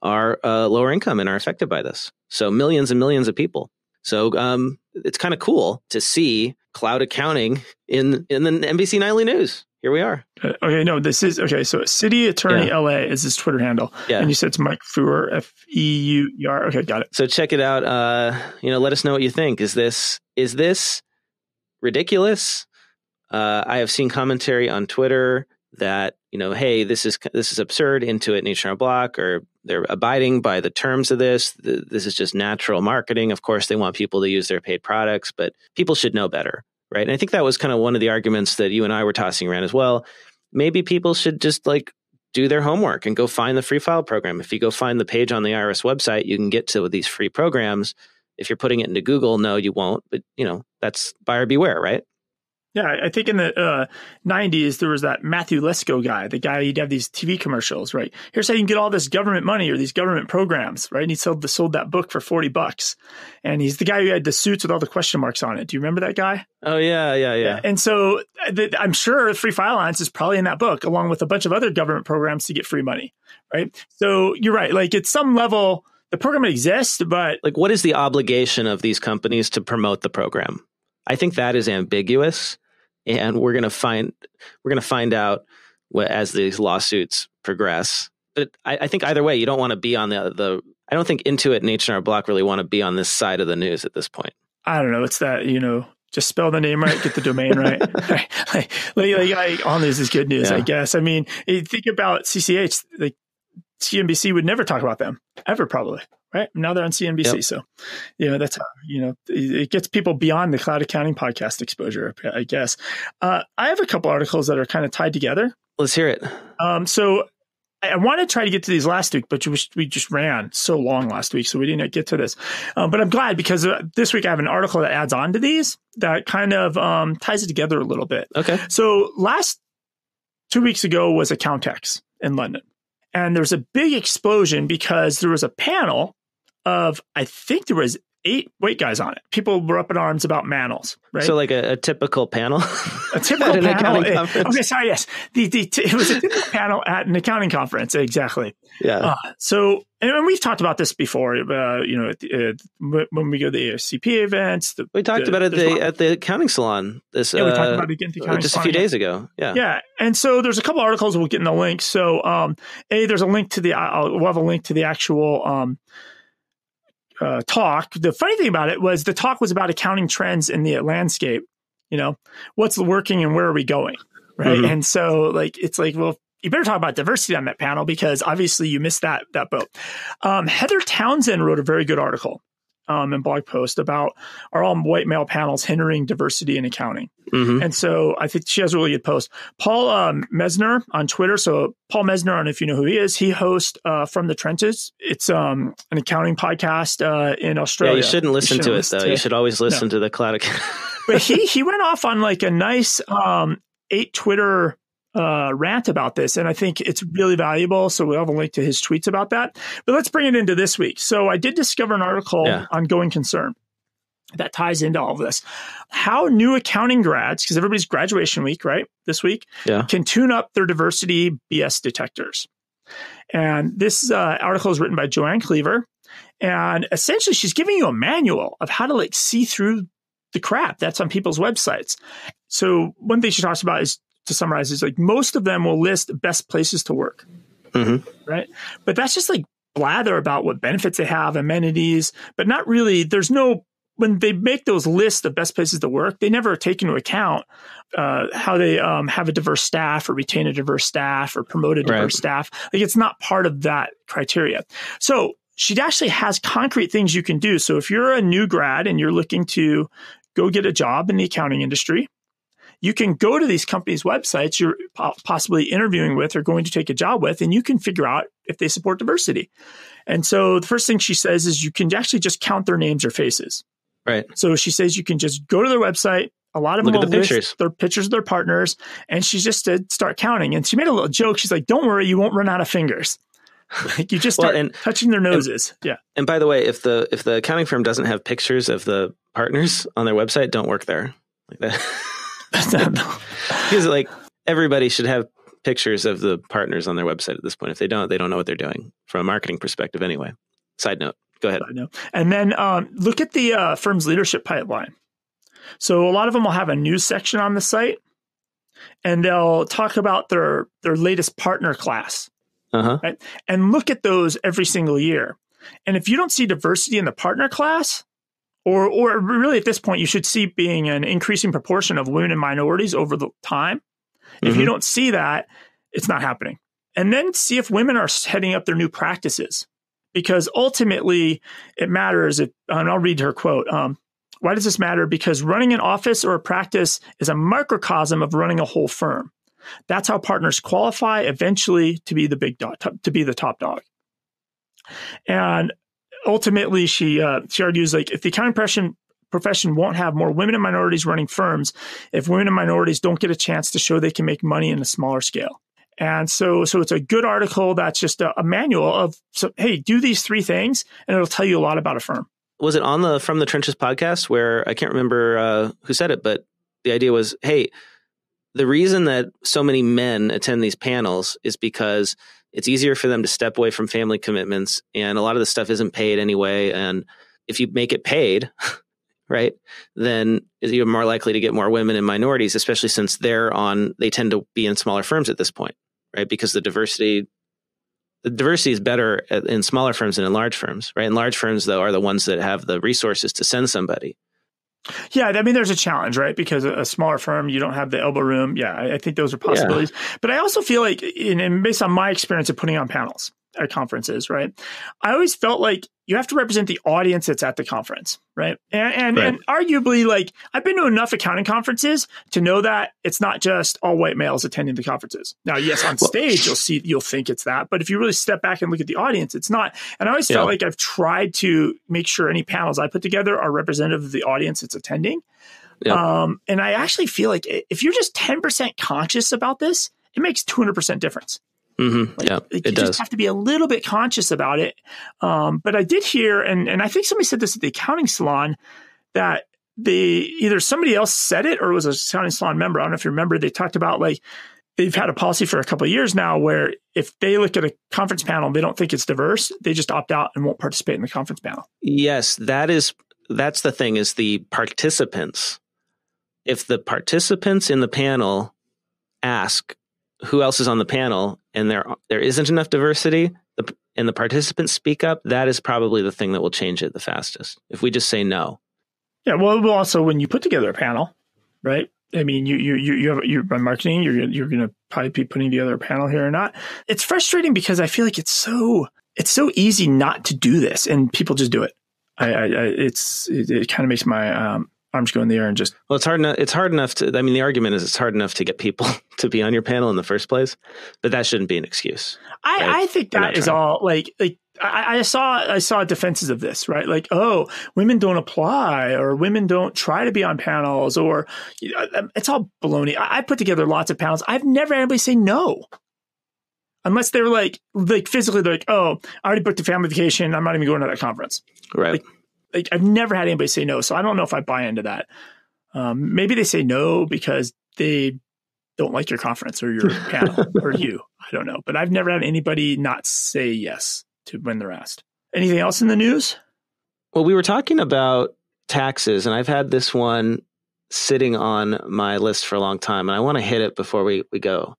are uh, lower income and are affected by this. So millions and millions of people. So um, it's kind of cool to see cloud accounting in, in the N B C Nightly News. Here we are. Uh, okay, no, this is, okay, so City Attorney yeah. L A is his Twitter handle. Yeah. And you said it's Mike Feuer, F E U E R. Okay, got it. So check it out. Uh, you know, let us know what you think. Is this is this ridiculous? Uh, I have seen commentary on Twitter that you know, hey, this is this is absurd, Intuit and H and R Block, or they're abiding by the terms of this. This is just natural marketing. Of course, they want people to use their paid products, but people should know better, right? And I think that was kind of one of the arguments that you and I were tossing around as well. Maybe people should just like do their homework and go find the free file program. If you go find the page on the I R S website, you can get to these free programs. If you're putting it into Google, no, you won't. But, you know, that's buyer beware, right? Yeah, I think in the uh, nineties, there was that Matthew Lesko guy, the guy he'd have these T V commercials, right? Here's how you can get all this government money or these government programs, right? And he sold, sold that book for forty bucks. And he's the guy who had the suits with all the question marks on it. Do you remember that guy? Oh, yeah, yeah, yeah. yeah. And so th- I'm sure Free File Alliance is probably in that book, along with a bunch of other government programs to get free money, right? So you're right. Like at some level, the program exists, but... Like what is the obligation of these companies to promote the program? I think that is ambiguous, and we're going to find we're going to find out what, as these lawsuits progress. But I, I think either way, you don't want to be on the the. I don't think Intuit and H and R Block really want to be on this side of the news at this point. I don't know. It's that, you know, just spell the name right, get the domain right. like, like, like, like all news is good news, yeah. I guess. I mean, you think about C C H, like C N B C would never talk about them ever, probably. Right now they're on C N B C, yep. So you know that's how you know it gets people beyond the Cloud Accounting Podcast exposure, I guess. Uh, I have a couple articles that are kind of tied together. Let's hear it. Um, so I, I want to try to get to these last week, but we just ran so long last week, so we didn't get to this. Um, but I'm glad because this week I have an article that adds on to these that kind of um, ties it together a little bit. Okay. So last two weeks ago was Accountex in London, and there was a big explosion because there was a panel of, I think there was eight white guys on it. People were up in arms about manuals, right? So like a, a typical panel? A typical an panel. It, okay, sorry, yes. The, the, t- it was a typical panel at an accounting conference, exactly. Yeah. Uh, so, and we've talked about this before, uh, you know, uh, when we go to the A C P events. The, we talked the, about it at the, at the accounting salon. This, yeah, we uh, talked about it again at the accounting just salon. Just a few days ago, yeah. Yeah, and so there's a couple articles we'll get in the link. So, um, A, there's a link to the, I'll, we'll have a link to the actual... Um, Uh, talk. The funny thing about it was the talk was about accounting trends in the landscape. You know, what's working and where are we going, right? Mm-hmm. And so, like, it's like, well, you better talk about diversity on that panel because obviously you missed that that boat. Um, Heather Townsend wrote a very good article um, and blog post about are all white male panels hindering diversity in accounting. Mm-hmm. And so, I think she has a really good post. Paul um, Mesner on Twitter. So Paul Mesner, I don't know if you know who he is. He hosts uh, From the Trenches. It's um, an accounting podcast uh, in Australia. Yeah, you shouldn't listen you shouldn't to listen it though. To you should always listen no. to the Cloud Accounting. But he he went off on like a nice um, eight Twitter uh, rant about this, and I think it's really valuable. So we'll have a link to his tweets about that. But let's bring it into this week. So I did discover an article yeah. on Going Concern. That ties into all of this. How new accounting grads, because everybody's graduation week, right? This week, yeah. can tune up their diversity B S detectors. And this uh, article is written by Joanne Cleaver. And essentially, she's giving you a manual of how to like see through the crap that's on people's websites. So one thing she talks about is, to summarize, is like most of them will list best places to work, mm-hmm. right? But that's just like blather about what benefits they have, amenities, but not really, there's no... When they make those lists of best places to work, they never take into account uh, how they um, have a diverse staff or retain a diverse staff or promote a diverse right. staff. Like it's not part of that criteria. So she actually has concrete things you can do. So if you're a new grad and you're looking to go get a job in the accounting industry, you can go to these companies' websites you're possibly interviewing with or going to take a job with, and you can figure out if they support diversity. And so the first thing she says is you can actually just count their names or faces. Right. So she says you can just go to their website. A lot of them will list their pictures of their partners. And she just did start counting. And she made a little joke. She's like, don't worry, you won't run out of fingers. Like you just start well, and, touching their noses. And, yeah. And by the way, if the if the accounting firm doesn't have pictures of the partners on their website, don't work there. Like that. That's not, no. Because like everybody should have pictures of the partners on their website at this point. If they don't, they don't know what they're doing from a marketing perspective anyway. Side note. Go ahead. I know. And then um, look at the uh, firm's leadership pipeline. So a lot of them will have a news section on the site, and they'll talk about their their latest partner class, uh-huh. right? And look at those every single year. And if you don't see diversity in the partner class, or or really at this point you should see being an increasing proportion of women and minorities over the time. If mm-hmm. you don't see that, it's not happening. And then see if women are heading up their new practices, because ultimately it matters. If, and I'll read her quote. Um, Why does this matter? Because running an office or a practice is a microcosm of running a whole firm. That's how partners qualify eventually to be the big dog, to be the top dog. And ultimately, she uh, she argues, like, if the accounting profession profession won't have more women and minorities running firms, if women and minorities don't get a chance to show they can make money in a smaller scale. And so, so it's a good article that's just a, a manual of, so, hey, do these three things, and it'll tell you a lot about a firm. Was it on the From the Trenches podcast where I can't remember uh, who said it, but the idea was, hey, the reason that so many men attend these panels is because it's easier for them to step away from family commitments. And a lot of the stuff isn't paid anyway. And if you make it paid, right, then you're more likely to get more women and minorities, especially since they're on, they tend to be in smaller firms at this point, right? Because the diversity The diversity is better in smaller firms than in large firms, right? And large firms, though, are the ones that have the resources to send somebody. Yeah, I mean, there's a challenge, right? Because a smaller firm, you don't have the elbow room. Yeah, I think those are possibilities. Yeah. But I also feel like, and based on my experience of putting on panels at conferences, right, I always felt like you have to represent the audience that's at the conference, right? And and, right. and arguably, like, I've been to enough accounting conferences to know that it's not just all white males attending the conferences. Now, yes, on stage, you'll see, you'll think it's that, but if you really step back and look at the audience, it's not. And I always yeah. felt like I've tried to make sure any panels I put together are representative of the audience that's attending. Yeah. Um, and I actually feel like if you're just ten percent conscious about this, it makes two hundred percent difference. Mm-hmm. Like, yeah, like it you does. Just have to be a little bit conscious about it. Um, but I did hear, and and I think somebody said this at the accounting salon, that they either somebody else said it or it was a accounting salon member. I don't know if you remember. They talked about, like, they've had a policy for a couple of years now where if they look at a conference panel and they don't think it's diverse, they just opt out and won't participate in the conference panel. Yes, that is that's the thing is the participants. If the participants in the panel ask who else is on the panel, and there there isn't enough diversity, the, and the participants speak up, that is probably the thing that will change it the fastest, if we just say no. Yeah, well, also, when you put together a panel, right? I mean, you you you you have you're by marketing, you're you're going to probably be putting together a panel here or not. It's frustrating because I feel like it's so it's so easy not to do this, and people just do it. I, I, I it's it, it kind of makes my um, arms go in the air and just. Well, it's hard enough. It's hard enough to. I mean, the argument is it's hard enough to get people to be on your panel in the first place, but that shouldn't be an excuse. I, right? I think that is all. Like, like I, I saw, I saw defenses of this, right? Like, oh, women don't apply, or women don't try to be on panels, or you know, it's all baloney. I, I put together lots of panels. I've never had anybody say no, unless they were like, like physically, they're like, oh, I already booked a family vacation. I'm not even going to that conference. Right. Like, Like, I've never had anybody say no, so I don't know if I buy into that. Um, maybe they say no because they don't like your conference or your panel or you. I don't know. But I've never had anybody not say yes to when they're asked. Anything else in the news? Well, we were talking about taxes, and I've had this one sitting on my list for a long time, and I want to hit it before we, we go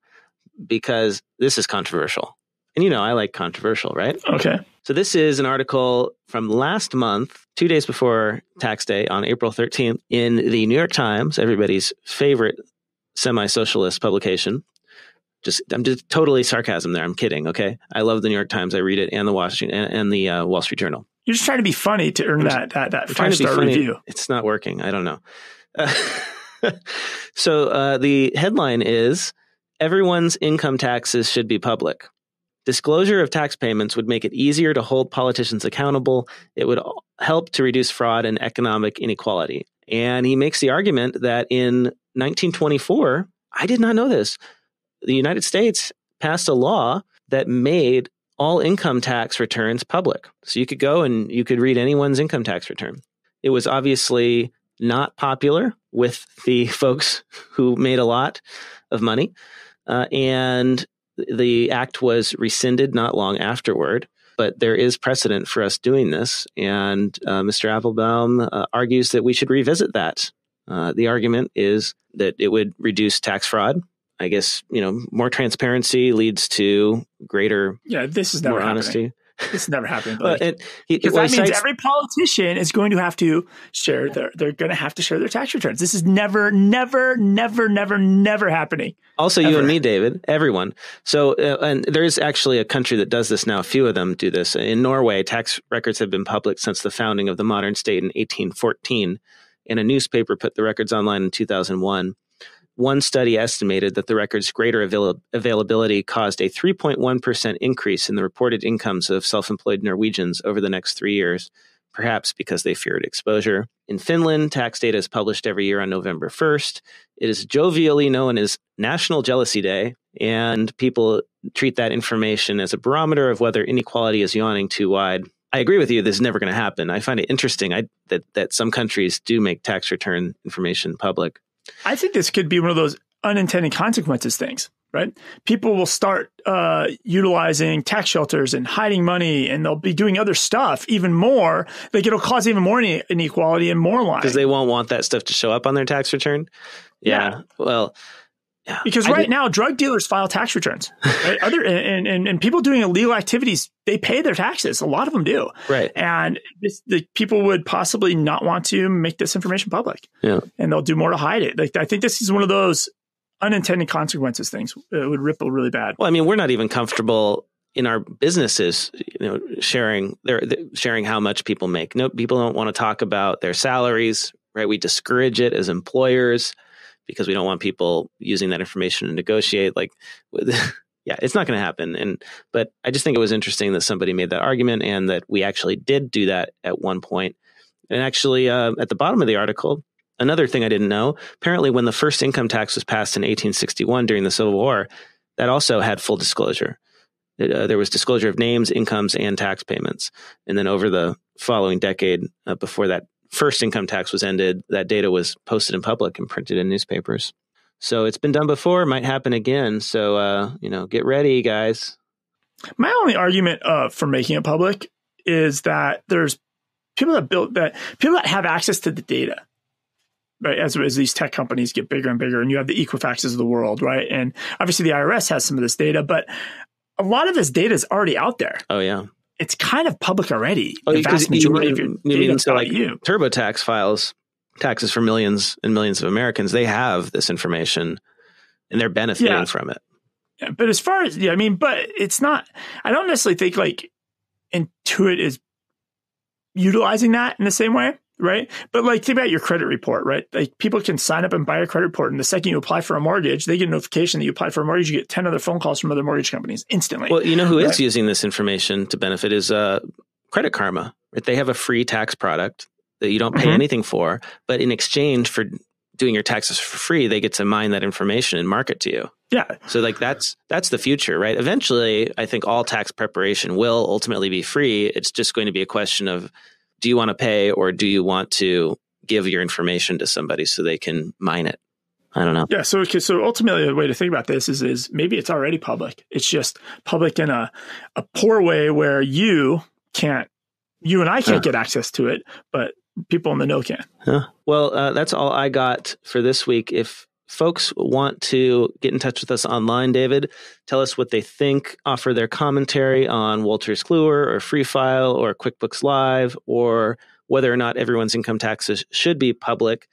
because this is controversial. And, you know, I like controversial, right? Okay. So this is an article from last month, two days before tax day on April thirteenth in the New York Times, everybody's favorite semi-socialist publication. Just, I'm just totally sarcasm there. I'm kidding. Okay. I love the New York Times. I read it and the Washington and, and the uh, Wall Street Journal. You're just trying to be funny to earn that, that, that five-star review. It's not working. I don't know. Uh, so uh, the headline is, everyone's income taxes should be public. Disclosure of tax payments would make it easier to hold politicians accountable. It would help to reduce fraud and economic inequality. And he makes the argument that in nineteen twenty-four, I did not know this, the United States passed a law that made all income tax returns public. So you could go and you could read anyone's income tax return. It was obviously not popular with the folks who made a lot of money. Uh, and The act was rescinded not long afterward, but there is precedent for us doing this. And uh, Mister Applebaum uh, argues that we should revisit that. Uh, the argument is that it would reduce tax fraud. I guess, you know, more transparency leads to greater, yeah, this is never more honesty. This never happened. Because well, well, that means cites, every politician is going to have to share their, they're going to have to share their tax returns. This is never, never, never, never, never happening. Also, ever. You and me, David, everyone. So, uh, and there is actually a country that does this now. A few of them do this. In Norway, tax records have been public since the founding of the modern state in eighteen fourteen. And a newspaper put the records online in two thousand one. One study estimated that the record's greater avail- availability caused a three point one percent increase in the reported incomes of self-employed Norwegians over the next three years, perhaps because they feared exposure. In Finland, tax data is published every year on November first. It is jovially known as National Jealousy Day, and people treat that information as a barometer of whether inequality is yawning too wide. I agree with you. This is never going to happen. I find it interesting I, that, that some countries do make tax return information public. I think this could be one of those unintended consequences things, right? People will start uh, utilizing tax shelters and hiding money, and they'll be doing other stuff even more. Like it'll cause even more inequality and more lying. Because they won't want that stuff to show up on their tax return? Yeah. yeah. Well, yeah. Because I right did. now, drug dealers file tax returns. Right? Other and, and, and people doing illegal activities, they pay their taxes. A lot of them do. Right. And this, the people would possibly not want to make this information public. Yeah. And they'll do more to hide it. Like I think this is one of those unintended consequences things. It would ripple really bad. Well, I mean, we're not even comfortable in our businesses, you know, sharing their sharing how much people make. No, people don't want to talk about their salaries. Right. We discourage it as employers, because we don't want people using that information to negotiate. Like, yeah, it's not going to happen. And but I just think it was interesting that somebody made that argument and that we actually did do that at one point. And actually, uh, at the bottom of the article, another thing I didn't know, apparently when the first income tax was passed in eighteen sixty-one during the Civil War, that also had full disclosure. It, uh, there was disclosure of names, incomes, and tax payments. And then over the following decade uh, before that, first income tax was ended, that data was posted in public and printed in newspapers. So it's been done before, might happen again. So, uh, you know, get ready, guys. My only argument uh, for making it public is that there's people that built that people that have access to the data, right? As, as these tech companies get bigger and bigger, and you have the Equifaxes of the world, right? And obviously the I R S has some of this data, but a lot of this data is already out there. Oh, yeah. It's kind of public already. Oh, the vast majority you, of your you data mean, so like you. TurboTax files taxes for millions and millions of Americans. They have this information and they're benefiting yeah. from it. Yeah, but as far as, yeah, I mean, but it's not, I don't necessarily think like Intuit is utilizing that in the same way. Right. But like, think about your credit report, right? Like people can sign up and buy a credit report. And the second you apply for a mortgage, they get a notification that you applied for a mortgage. You get ten other phone calls from other mortgage companies instantly. Well, you know who right? is using this information to benefit is uh, Credit Karma. They have a free tax product that you don't pay mm-hmm. anything for. But in exchange for doing your taxes for free, they get to mine that information and market to you. Yeah. So like that's that's the future, right? Eventually, I think all tax preparation will ultimately be free. It's just going to be a question of, do you want to pay or do you want to give your information to somebody so they can mine it? I don't know. Yeah. So so ultimately, the way to think about this is, is maybe it's already public. It's just public in a, a poor way where you can't, you and I can't huh. get access to it, but people in the know can. Huh. Well, uh, that's all I got for this week. If folks want to get in touch with us online, David, tell us what they think, offer their commentary on Wolters Kluwer or Free File or QuickBooks Live or whether or not everyone's income taxes should be public,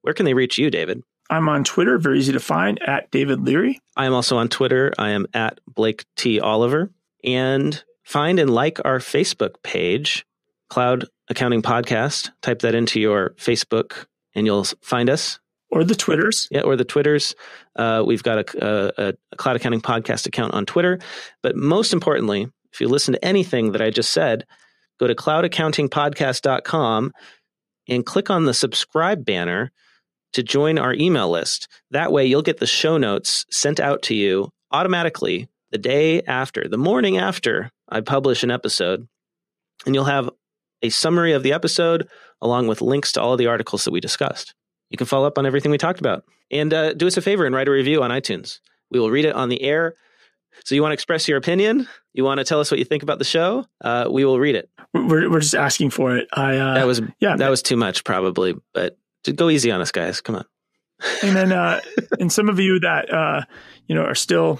where can they reach you, David? I'm on Twitter, very easy to find, at David Leary. I am also on Twitter. I am at Blake T. Oliver. And find and like our Facebook page, Cloud Accounting Podcast. Type that into your Facebook and you'll find us. Or the Twitters. Yeah, or the Twitters. Uh, we've got a, a, a Cloud Accounting Podcast account on Twitter. But most importantly, if you listen to anything that I just said, go to cloud accounting podcast dot com and click on the subscribe banner to join our email list. That way you'll get the show notes sent out to you automatically the day after, the morning after I publish an episode. And you'll have a summary of the episode along with links to all of the articles that we discussed. You can follow up on everything we talked about. And uh, do us a favor and write a review on iTunes. We will read it on the air. So you want to express your opinion? You want to tell us what you think about the show? Uh, we will read it. We're, we're just asking for it. I uh, That was yeah, that but, was too much probably, but go easy on us, guys. Come on. And then uh, and some of you that uh, you know are still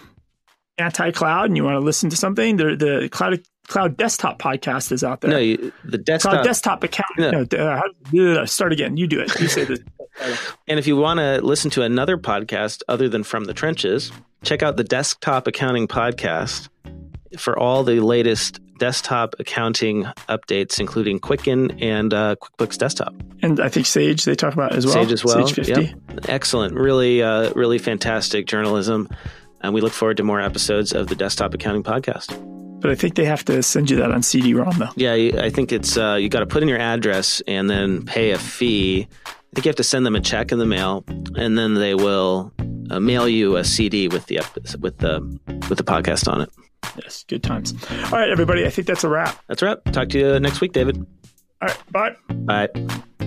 anti-cloud and you want to listen to something, the, the Cloud Cloud Desktop Podcast is out there. No, you, the desktop Cloud Desktop Accounting. No. No, start again. You do it. You say this. And if you want to listen to another podcast other than From the Trenches, check out the Desktop Accounting Podcast for all the latest desktop accounting updates, including Quicken and uh, QuickBooks Desktop. And I think Sage they talk about as well. Sage as well. Sage fifty. Yep. Excellent. Really, uh, really fantastic journalism. And we look forward to more episodes of the Desktop Accounting Podcast. But I think they have to send you that on C D ROM, though. Yeah, I think it's uh, you got to put in your address and then pay a fee. I think you have to send them a check in the mail, and then they will uh, mail you a C D with the with the with the podcast on it. Yes, good times. All right, everybody, I think that's a wrap. That's a wrap. Talk to you next week, David. All right, bye. Bye.